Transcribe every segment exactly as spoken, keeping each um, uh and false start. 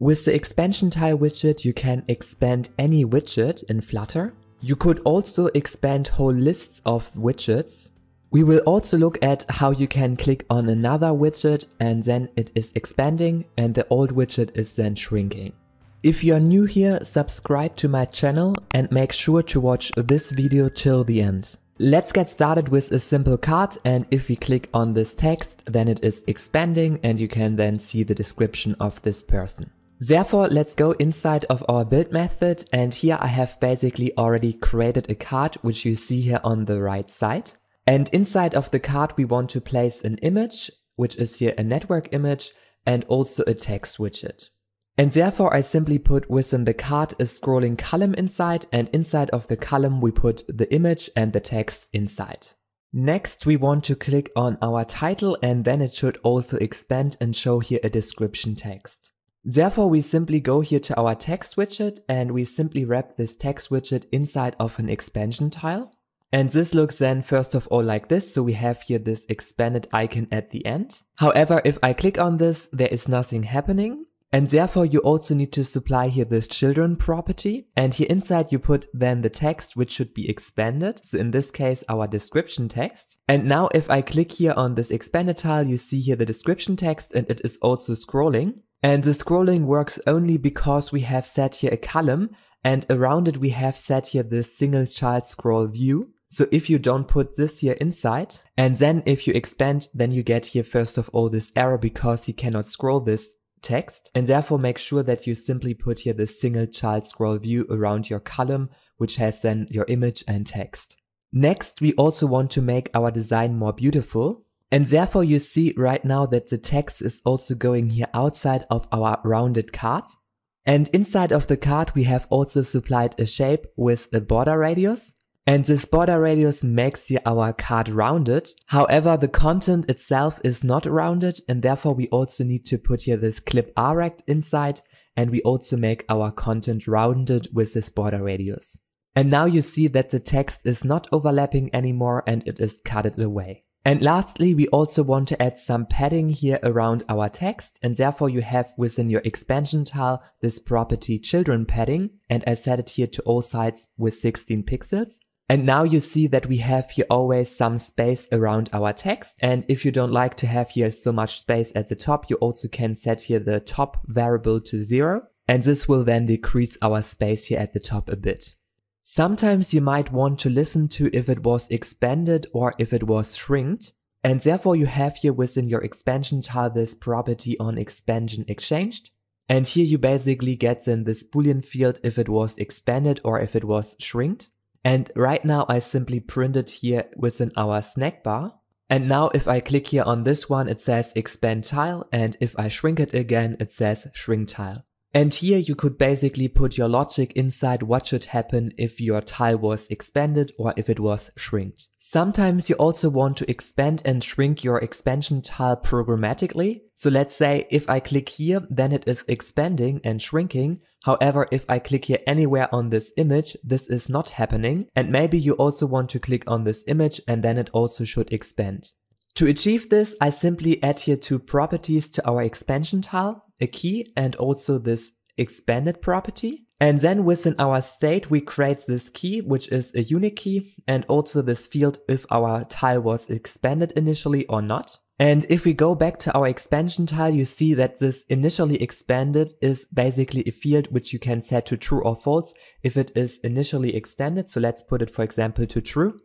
With the expansion tile widget, you can expand any widget in Flutter. You could also expand whole lists of widgets. We will also look at how you can click on another widget and then it is expanding and the old widget is then shrinking. If you're new here, subscribe to my channel and make sure to watch this video till the end. Let's get started with a simple card, and if we click on this text, then it is expanding and you can then see the description of this person. Therefore, let's go inside of our build method, and here I have basically already created a card which you see here on the right side. And inside of the card we want to place an image, which is here a network image, and also a text widget. And therefore I simply put within the card a scrolling column inside, and inside of the column we put the image and the text inside. Next we want to click on our title, and then it should also expand and show here a description text. Therefore we simply go here to our text widget and we simply wrap this text widget inside of an expansion tile. And this looks then first of all like this, so we have here this expanded icon at the end. However, if I click on this, there is nothing happening. And therefore you also need to supply here this children property. And here inside you put then the text which should be expanded. So in this case our description text. And now if I click here on this expanded tile, you see here the description text and it is also scrolling. And the scrolling works only because we have set here a column, and around it we have set here this single child scroll view. So if you don't put this here inside, and then if you expand, then you get here first of all this error because you cannot scroll this text, and therefore make sure that you simply put here the single child scroll view around your column, which has then your image and text. Next, we also want to make our design more beautiful, and therefore you see right now that the text is also going here outside of our rounded card. And inside of the card, we have also supplied a shape with a border radius. And this border radius makes here our card rounded. However, the content itself is not rounded, and therefore we also need to put here this clip rect inside, and we also make our content rounded with this border radius. And now you see that the text is not overlapping anymore and it is cutted away. And lastly, we also want to add some padding here around our text, and therefore you have within your expansion tile this property children padding, and I set it here to all sides with sixteen pixels. And now you see that we have here always some space around our text, and if you don't like to have here so much space at the top, you also can set here the top variable to zero, and this will then decrease our space here at the top a bit. Sometimes you might want to listen to if it was expanded or if it was shrinked, and therefore you have here within your expansion tile this property on expansion exchanged, and here you basically get then this boolean field if it was expanded or if it was shrinked. And right now I simply printed here within our snack bar. And now if I click here on this one, it says expand tile. And if I shrink it again, it says shrink tile. And here you could basically put your logic inside what should happen if your tile was expanded or if it was shrinked. Sometimes you also want to expand and shrink your expansion tile programmatically. So let's say if I click here, then it is expanding and shrinking. However, if I click here anywhere on this image, this is not happening. And maybe you also want to click on this image and then it also should expand. To achieve this, I simply add here two properties to our expansion tile, a key and also this expanded property. And then within our state, we create this key, which is a unique key, and also this field if our tile was expanded initially or not. And if we go back to our expansion tile, you see that this initially expanded is basically a field which you can set to true or false if it is initially extended. So let's put it, for example, to true.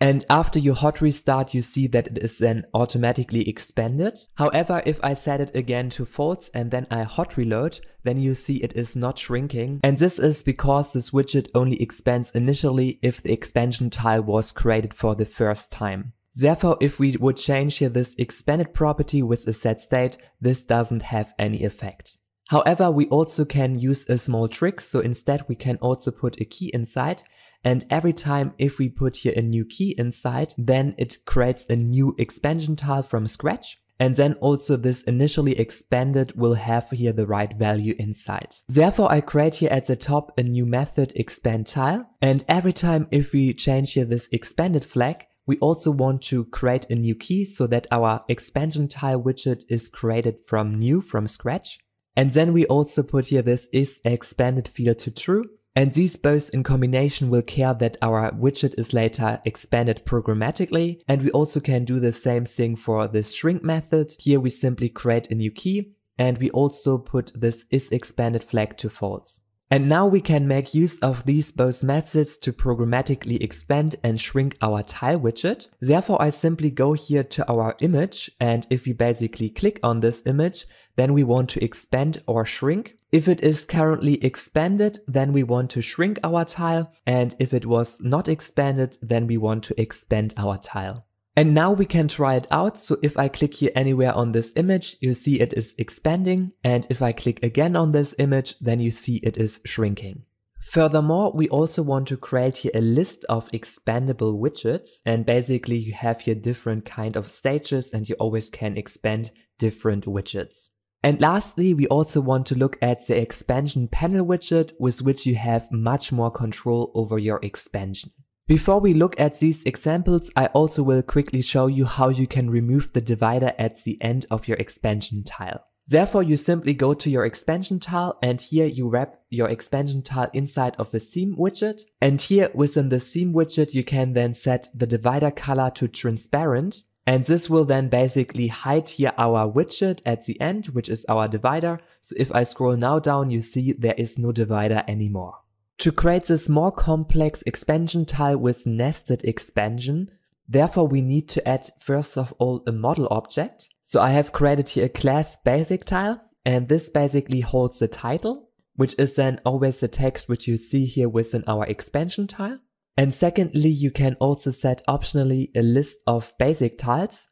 And after you hot restart, you see that it is then automatically expanded. However, if I set it again to false and then I hot reload, then you see it is not shrinking. And this is because this widget only expands initially if the expansion tile was created for the first time. Therefore, if we would change here this expanded property with a set state, this doesn't have any effect. However, we also can use a small trick, so instead we can also put a key inside, and every time if we put here a new key inside, then it creates a new expansion tile from scratch, and then also this initially expanded will have here the right value inside. Therefore, I create here at the top a new method expand tile, and every time if we change here this expanded flag, we also want to create a new key so that our expansion tile widget is created from new from scratch. And then we also put here this is expanded field to true. And these both in combination will care that our widget is later expanded programmatically. And we also can do the same thing for the shrink method. Here we simply create a new key and we also put this is expanded flag to false. And now we can make use of these both methods to programmatically expand and shrink our tile widget. Therefore, I simply go here to our image, and if we basically click on this image, then we want to expand or shrink. If it is currently expanded, then we want to shrink our tile, and if it was not expanded, then we want to expand our tile. And now we can try it out. So if I click here anywhere on this image, you see it is expanding, and if I click again on this image, then you see it is shrinking. Furthermore, we also want to create here a list of expandable widgets, and basically you have here different kind of stages and you always can expand different widgets. And lastly, we also want to look at the expansion panel widget, with which you have much more control over your expansion. Before we look at these examples, I also will quickly show you how you can remove the divider at the end of your expansion tile. Therefore, you simply go to your expansion tile, and here you wrap your expansion tile inside of a seam widget. And here within the seam widget, you can then set the divider color to transparent. And this will then basically hide here our widget at the end, which is our divider. So if I scroll now down, you see there is no divider anymore. To create this more complex expansion tile with nested expansion, therefore we need to add first of all a model object. So I have created here a class basic tile, and this basically holds the title, which is then always the text which you see here within our expansion tile. And secondly, you can also set optionally a list of basic tiles,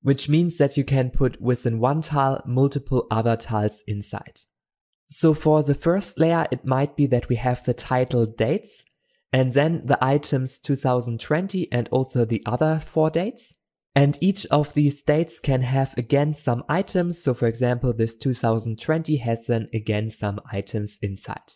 which means that you can put within one tile multiple other tiles inside. So for the first layer, it might be that we have the title dates, and then the items two thousand twenty and also the other four dates. And each of these dates can have again some items. So for example, this two thousand twenty has then again some items inside.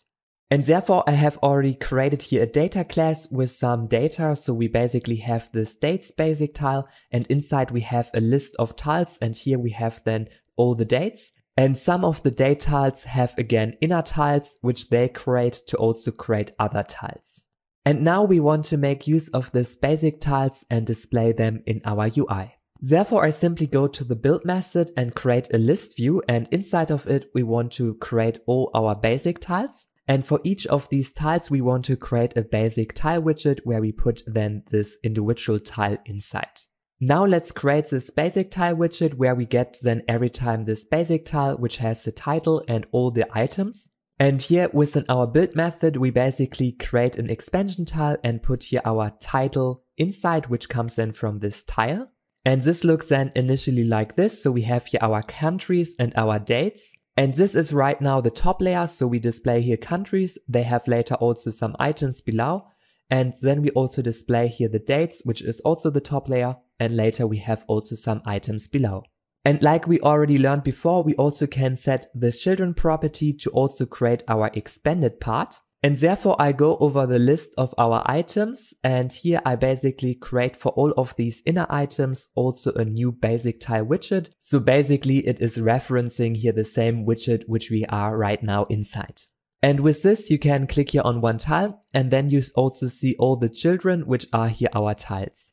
And therefore I have already created here a data class with some data. So we basically have this dates basic tile, and inside we have a list of tiles, and here we have then all the dates. And some of the date tiles have again inner tiles, which they create to also create other tiles. And now we want to make use of these basic tiles and display them in our U I. Therefore, I simply go to the build method and create a list view, and inside of it we want to create all our basic tiles. And for each of these tiles, we want to create a basic tile widget where we put then this individual tile inside. Now let's create this basic tile widget where we get then every time this basic tile, which has the title and all the items. And here within our build method, we basically create an expansion tile and put here our title inside, which comes in from this tile. And this looks then initially like this. So we have here our countries and our dates. And this is right now the top layer, so we display here countries. They have later also some items below. And then we also display here the dates, which is also the top layer. And later we have also some items below. And like we already learned before, we also can set this children property to also create our expanded part. And therefore I go over the list of our items, and here I basically create for all of these inner items also a new basic tile widget. So basically it is referencing here the same widget which we are right now inside. And with this you can click here on one tile, and then you also see all the children which are here our tiles.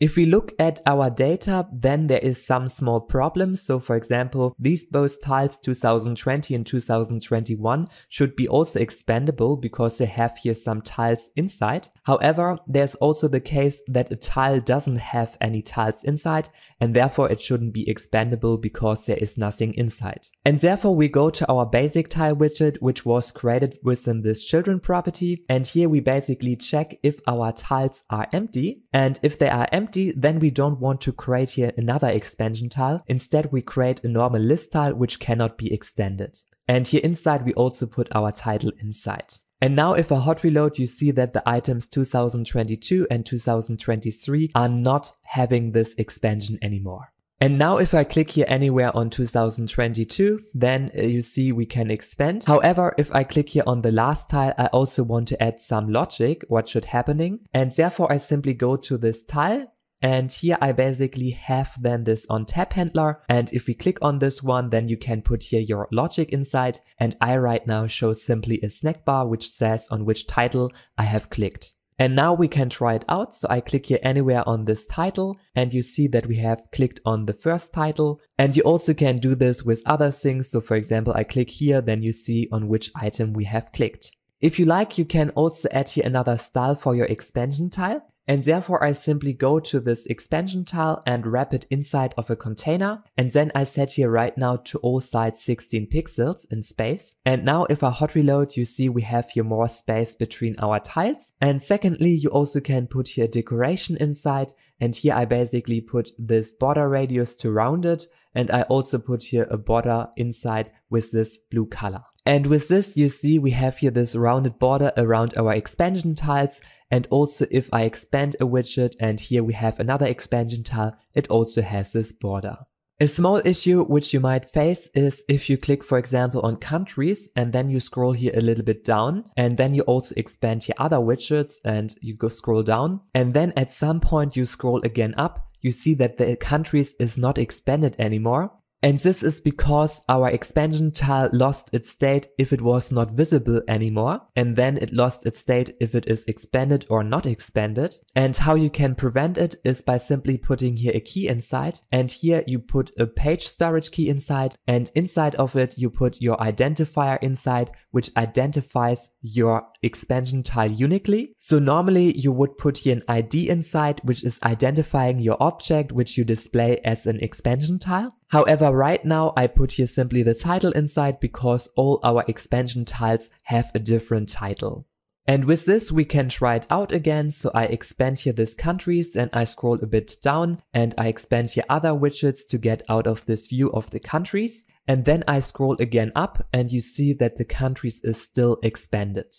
If we look at our data, then there is some small problem. So for example, these both tiles two thousand twenty and two thousand twenty-one should be also expandable because they have here some tiles inside. However, there's also the case that a tile doesn't have any tiles inside, and therefore it shouldn't be expandable because there is nothing inside. And therefore we go to our basic tile widget, which was created within this children property. And here we basically check if our tiles are empty, and if they are empty, then we don't want to create here another expansion tile. Instead, we create a normal list tile which cannot be extended. And here inside, we also put our title inside. And now if I hot reload, you see that the items two thousand twenty-two and two thousand twenty-three are not having this expansion anymore. And now if I click here anywhere on two thousand twenty-two, then you see we can expand. However, if I click here on the last tile, I also want to add some logic, what should happening. And therefore I simply go to this tile, And here I basically have then this on tab handler. And if we click on this one, then you can put here your logic inside. And I right now show simply a snack bar, which says on which title I have clicked. And now we can try it out. So I click here anywhere on this title and you see that we have clicked on the first title. And you also can do this with other things. So for example, I click here, then you see on which item we have clicked. If you like, you can also add here another style for your expansion tile. And therefore I simply go to this expansion tile and wrap it inside of a container. And then I set here right now to all sides sixteen pixels in space. And now if I hot reload, you see we have here more space between our tiles. And secondly, you also can put here decoration inside. And here I basically put this border radius to round it. And I also put here a border inside with this blue color. And with this, you see we have here this rounded border around our expansion tiles. And also if I expand a widget and here we have another expansion tile, it also has this border. A small issue which you might face is if you click, for example, on countries and then you scroll here a little bit down and then you also expand here other widgets and you go scroll down. And then at some point you scroll again up, you see that the countries is not expanded anymore. And this is because our expansion tile lost its state if it was not visible anymore. And then it lost its state if it is expanded or not expanded. And how you can prevent it is by simply putting here a key inside. And here you put a page storage key inside. And inside of it, you put your identifier inside, which identifies your expansion tile uniquely. So normally you would put here an I D inside, which is identifying your object, which you display as an expansion tile. However, right now I put here simply the title inside because all our expansion tiles have a different title. And with this we can try it out again. So I expand here this countries and I scroll a bit down and I expand here other widgets to get out of this view of the countries. And then I scroll again up and you see that the countries is still expanded.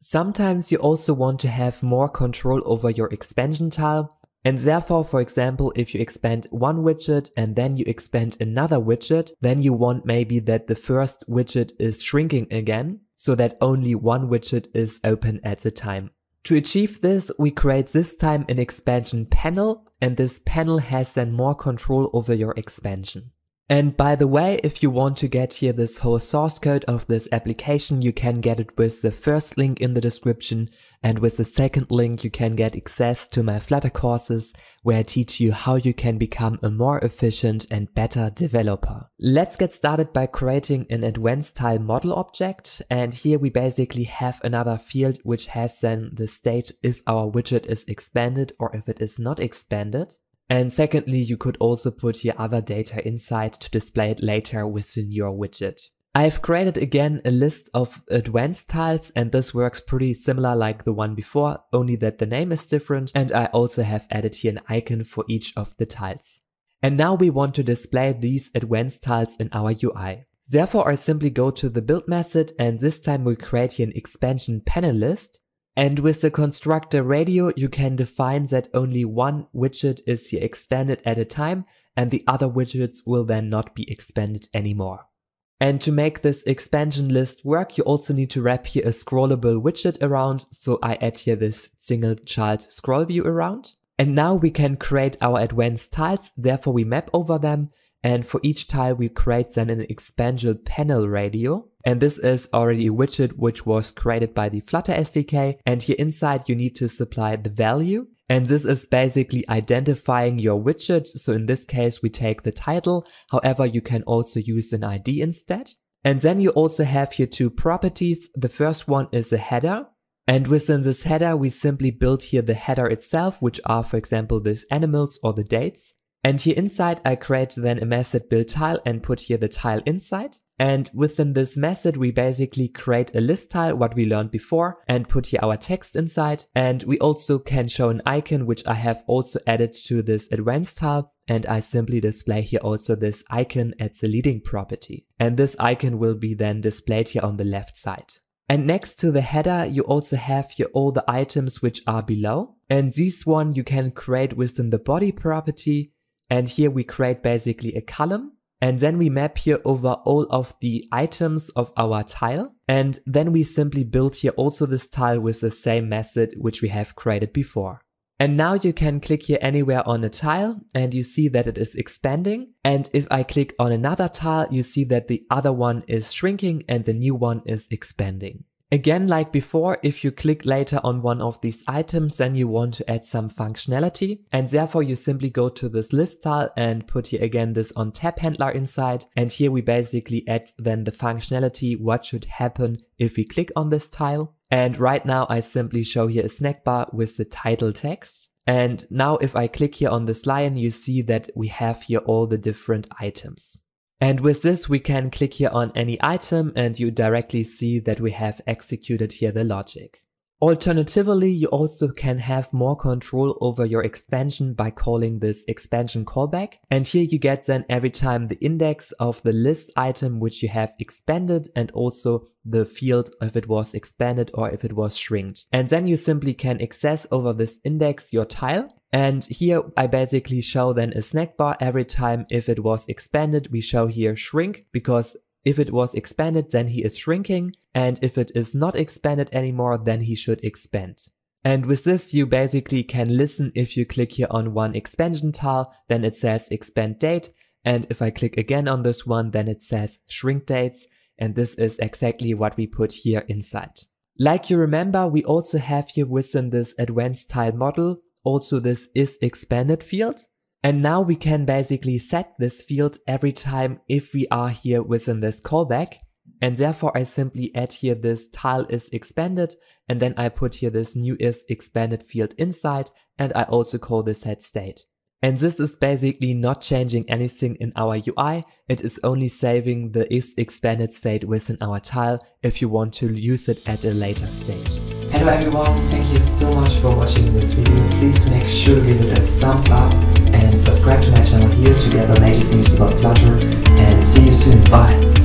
Sometimes you also want to have more control over your expansion tile. And therefore, for example, if you expand one widget and then you expand another widget, then you want maybe that the first widget is shrinking again, so that only one widget is open at a time. To achieve this, we create this time an expansion panel, and this panel has then more control over your expansion. And by the way, if you want to get here this whole source code of this application, you can get it with the first link in the description. And with the second link, you can get access to my Flutter courses, where I teach you how you can become a more efficient and better developer. Let's get started by creating an advanced tile model object. And here we basically have another field which has then the state if our widget is expanded or if it is not expanded. And secondly, you could also put here other data inside to display it later within your widget. I've created again a list of advanced tiles and this works pretty similar like the one before, only that the name is different, and I also have added here an icon for each of the tiles. And now we want to display these advanced tiles in our U I. Therefore, I simply go to the build method and this time we create here an expansion panel list. And with the constructor radio, you can define that only one widget is here expanded at a time and the other widgets will then not be expanded anymore. And to make this expansion list work, you also need to wrap here a scrollable widget around. So I add here this single child scroll view around. And now we can create our advanced tiles. Therefore we map over them. And for each tile, we create then an expansion panel radio. And this is already a widget which was created by the Flutter S D K. And here inside, you need to supply the value. And this is basically identifying your widget. So in this case, we take the title. However, you can also use an I D instead. And then you also have here two properties. The first one is a header. And within this header, we simply build here the header itself, which are, for example, these animals or the dates. And here inside, I create then a method build tile and put here the tile inside. And within this method, we basically create a list tile, what we learned before, and put here our text inside. And we also can show an icon, which I have also added to this advanced tile. And I simply display here also this icon as the leading property. And this icon will be then displayed here on the left side. And next to the header, you also have here all the items which are below. And this one you can create within the body property. And here we create basically a column and then we map here over all of the items of our tile. And then we simply build here also this tile with the same method which we have created before. And now you can click here anywhere on a tile and you see that it is expanding. And if I click on another tile, you see that the other one is shrinking and the new one is expanding. Again, like before, if you click later on one of these items, then you want to add some functionality, and therefore you simply go to this list tile and put here again this on tab handler inside, and here we basically add then the functionality, what should happen if we click on this tile. And right now I simply show here a snack bar with the title text. And now if I click here on this lion, you see that we have here all the different items. And with this, we can click here on any item and you directly see that we have executed here the logic. Alternatively, you also can have more control over your expansion by calling this expansion callback. And here you get then every time the index of the list item which you have expanded and also the field if it was expanded or if it was shrinked. And then you simply can access over this index your tile. And here I basically show then a snack bar every time if it was expanded. We show here shrink because if it was expanded, then he is shrinking, and if it is not expanded anymore, then he should expand. And with this, you basically can listen if you click here on one expansion tile, then it says expand date, and if I click again on this one, then it says shrink dates, and this is exactly what we put here inside. Like you remember, we also have here within this advanced tile model, also this is expanded field. And now we can basically set this field every time if we are here within this callback. And therefore I simply add here this tile is expanded and then I put here this new is expanded field inside and I also call this set state. And this is basically not changing anything in our U I, it is only saving the is expanded state within our tile if you want to use it at a later stage. Hello everyone, thank you so much for watching this video. Please make sure to give it a thumbs up and subscribe to my channel here to get the latest news about Flutter, and see you soon, bye!